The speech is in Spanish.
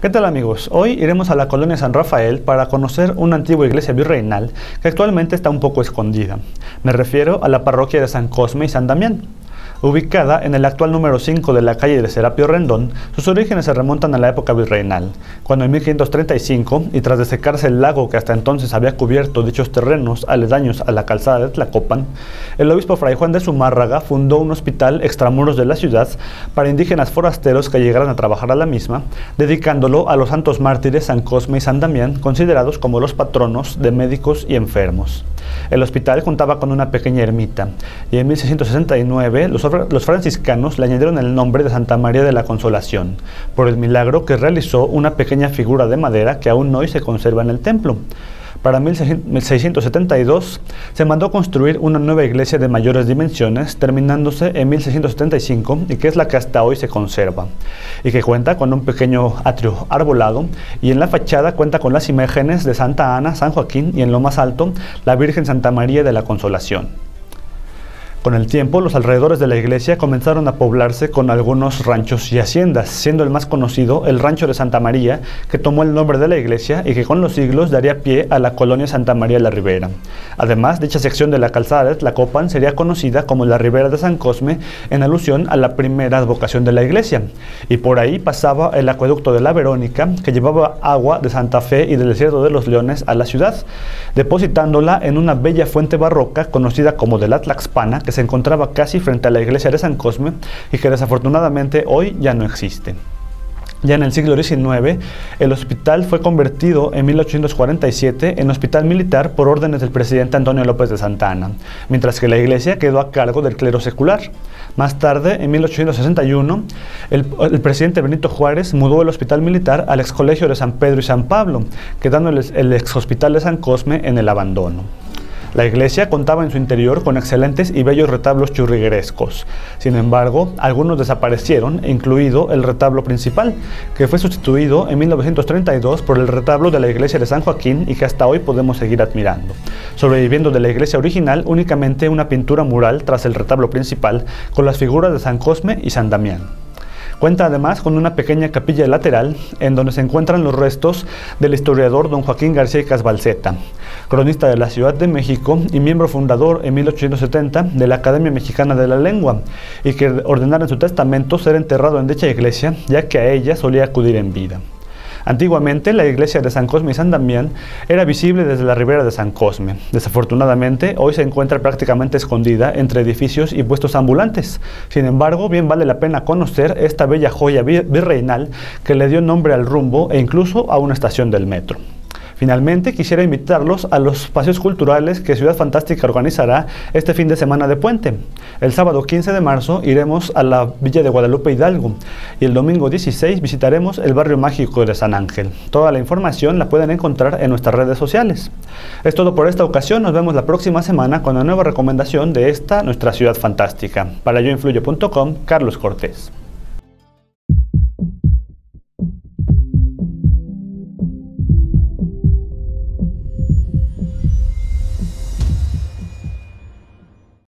¿Qué tal amigos? Hoy iremos a la colonia San Rafael para conocer una antigua iglesia virreinal que actualmente está un poco escondida. Me refiero a la parroquia de San Cosme y San Damián. Ubicada en el actual número 5 de la calle de Serapio Rendón, sus orígenes se remontan a la época virreinal, cuando en 1535, y tras desecarse el lago que hasta entonces había cubierto dichos terrenos aledaños a la calzada de Tlacopan, el obispo Fray Juan de Zumárraga fundó un hospital extramuros de la ciudad para indígenas forasteros que llegaran a trabajar a la misma, dedicándolo a los santos mártires San Cosme y San Damián, considerados como los patronos de médicos y enfermos. El hospital contaba con una pequeña ermita, y en 1669 los franciscanos le añadieron el nombre de Santa María de la Consolación, por el milagro que realizó una pequeña figura de madera que aún hoy se conserva en el templo. Para 1672 se mandó construir una nueva iglesia de mayores dimensiones, terminándose en 1675 y que es la que hasta hoy se conserva, y que cuenta con un pequeño atrio arbolado, y en la fachada cuenta con las imágenes de Santa Ana, San Joaquín y en lo más alto la Virgen Santa María de la Consolación. Con el tiempo, los alrededores de la iglesia comenzaron a poblarse con algunos ranchos y haciendas, siendo el más conocido el rancho de Santa María, que tomó el nombre de la iglesia y que con los siglos daría pie a la colonia Santa María la Ribera. Además, dicha sección de la calzada de Tlacopan sería conocida como la Ribera de San Cosme, en alusión a la primera advocación de la iglesia, y por ahí pasaba el Acueducto de la Verónica, que llevaba agua de Santa Fe y del desierto de los Leones a la ciudad, depositándola en una bella fuente barroca conocida como de la Tlaxpana, que se encontraba casi frente a la iglesia de San Cosme y que desafortunadamente hoy ya no existe. Ya en el siglo XIX, el hospital fue convertido en 1847 en hospital militar por órdenes del presidente Antonio López de Santa Anna, mientras que la iglesia quedó a cargo del clero secular. Más tarde, en 1861, el presidente Benito Juárez mudó el hospital militar al excolegio de San Pedro y San Pablo, quedando el exhospital de San Cosme en el abandono. La iglesia contaba en su interior con excelentes y bellos retablos churriguerescos. Sin embargo, algunos desaparecieron, incluido el retablo principal, que fue sustituido en 1932 por el retablo de la iglesia de San Joaquín y que hasta hoy podemos seguir admirando. Sobreviviendo de la iglesia original únicamente una pintura mural tras el retablo principal con las figuras de San Cosme y San Damián. Cuenta además con una pequeña capilla lateral en donde se encuentran los restos del historiador don Joaquín García Icazbalceta, cronista de la Ciudad de México y miembro fundador en 1870 de la Academia Mexicana de la Lengua, y que ordenara en su testamento ser enterrado en dicha iglesia, ya que a ella solía acudir en vida. Antiguamente, la iglesia de San Cosme y San Damián era visible desde la Ribera de San Cosme. Desafortunadamente, hoy se encuentra prácticamente escondida entre edificios y puestos ambulantes. Sin embargo, bien vale la pena conocer esta bella joya virreinal que le dio nombre al rumbo e incluso a una estación del metro. Finalmente, quisiera invitarlos a los espacios culturales que Ciudad Fantástica organizará este fin de semana de puente. El sábado 15 de marzo iremos a la Villa de Guadalupe Hidalgo y el domingo 16 visitaremos el Barrio Mágico de San Ángel. Toda la información la pueden encontrar en nuestras redes sociales. Es todo por esta ocasión, nos vemos la próxima semana con una nueva recomendación de esta, nuestra Ciudad Fantástica. Para YoInfluyo.com, Carlos Cortés.